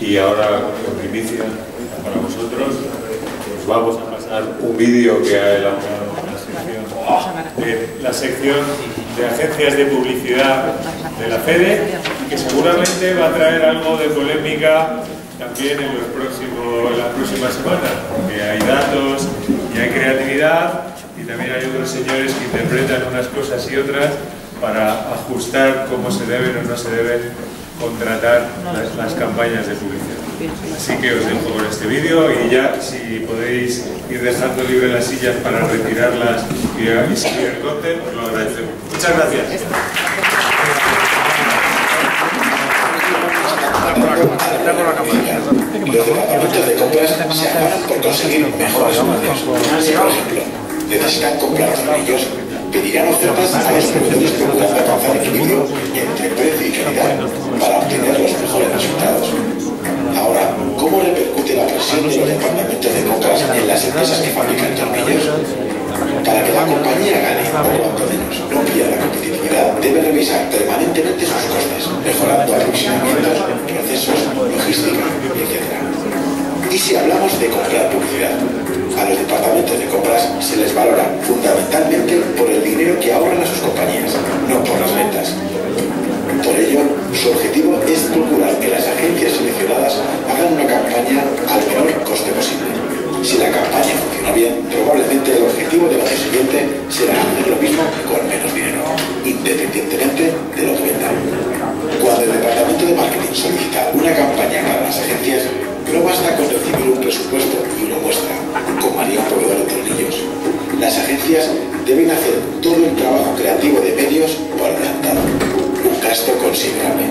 Y ahora, con primicia, para vosotros, os vamos a pasar un vídeo que ha elaborado la sección de agencias de publicidad de la FEDE, que seguramente va a traer algo de polémica también en las próximas semanas, porque hay datos y hay creatividad, y también hay otros señores que interpretan unas cosas y otras para ajustar cómo se deben o no se deben contratar las campañas de publicidad. Así que os dejo con este vídeo, y ya si podéis ir dejando libre las sillas para retirarlas y seguir el content, os lo agradecemos. Muchas gracias. Los departamentos de compras se arman por conseguir mejores ofertas. Por ejemplo, necesitan comprar anillos, pedirán ofertas a los productos que puedan alcanzar equilibrio entre precio y calidad para obtener los mejores resultados. Ahora, ¿cómo repercute la presión de los departamentos de compras en las empresas que fabrican tornillos? Para que la compañía gane, o cuanto menos no pierda la competitividad, debe revisar permanentemente sus costes, mejorando aproximamientos, procesos, logística, etc. Y si hablamos de comprar publicidad, a los departamentos de compras se les valora fundamentalmente por el dinero que ahorran a sus compañías, no por las ventas. Por ello, su objetivo es procurar que las agencias seleccionadas hagan una campaña al menor coste posible. Si la campaña funciona bien, probablemente el objetivo del año siguiente será hacer lo mismo con menos dinero, independientemente de lo que vendan. Cuando el departamento de marketing solicita una campaña para las agencias, no basta con recibir un presupuesto y una muestra, como haría un proveedor de tornillos. Las agencias deben hacer todo el trabajo creativo de medios por adelantado. Un gasto considerable.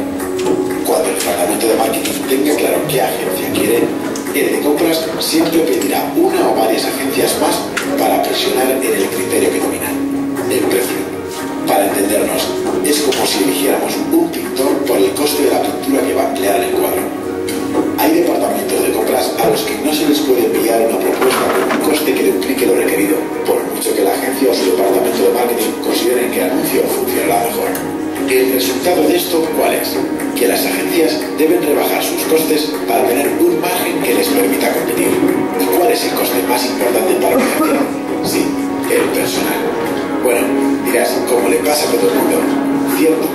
Cuando el departamento de marketing tenga claro qué agencia quiere, el de compras siempre pedirá una o varias agencias más para presionar en el criterio que domina, el precio. Para entendernos, es como si eligiéramos un pintor por el coste de la pintura que va a emplear el cuadro. Hay departamentos de compras a los que no se les puede enviar una propuesta con un coste que duplique lo requerido, por mucho que la agencia o su departamento de marketing consideren que el anuncio funcionará mejor. El resultado de esto, ¿cuál es? Que las agencias deben rebajar sus costes para tener un margen que les permita competir. ¿Y cuál es el coste más importante para una agencia? Sí, el personal. Bueno, dirás, como le pasa a todo el mundo, cierto.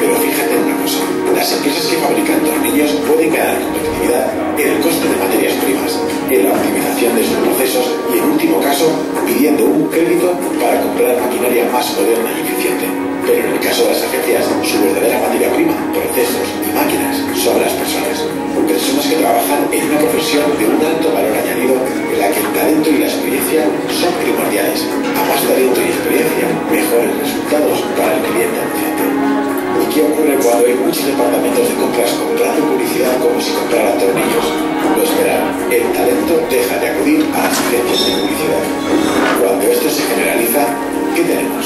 Pero fíjate en una cosa, las empresas que fabrican tornillos pueden ganar competitividad en el coste de materias primas, en la optimización de sus procesos y, en último caso, pidiendo un crédito para comprar maquinaria más moderna y eficiente. Pero en el caso de las agencias, su verdadera materia prima, procesos y máquinas son las personas. Personas que trabajan en una profesión de un alto valor añadido en la que el talento y la experiencia son primordiales. A más talento y experiencia, mejores resultados para el cliente adyacente. ¿Y qué ocurre cuando hay muchos departamentos de compras comprando publicidad como si compraran tornillos? Lo esperan. El talento deja de acudir a las agencias de publicidad. Cuando esto se generaliza, ¿qué tenemos?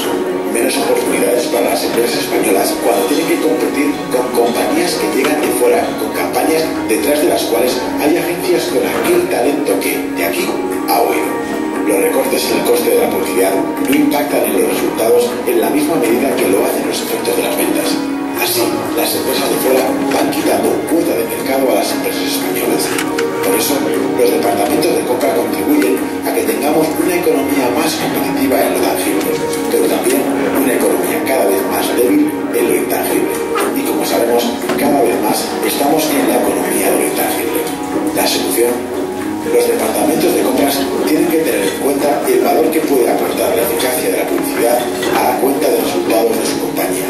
Menos oportunidades para las empresas españolas cuando tienen que competir con compañías que llegan de fuera, con campañas detrás de las cuales hay agencias con aquel talento que, de aquí, ha huido. Los recortes en el coste de la publicidad no impactan en los resultados en la misma medida que lo hacen los efectos de las ventas. Así, las empresas de fuera van quitando cuota de mercado a las empresas españolas. Por eso, los departamentos de compra contribuyen a que tengamos una economía más competitiva en lo tangible, pero también una economía cada vez más débil en lo intangible. Y como sabemos, cada vez más estamos en la economía de lo intangible. La solución: los departamentos de compras tienen que tener en cuenta el valor que puede aportar la eficacia de la publicidad a la cuenta de resultados de su compañía.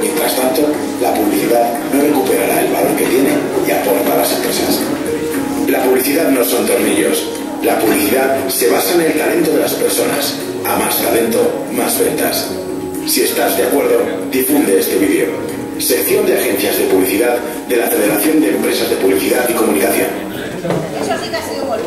Mientras tanto, la publicidad no recuperará el valor que tiene y aporta a las empresas. La publicidad no son tornillos. La publicidad se basa en el talento de las personas. A más talento, más ventas. Si estás de acuerdo, difunde este vídeo. Sección de agencias de publicidad de la Federación de Empresas de Publicidad y Comunicación. Eso sí que ha sido bueno.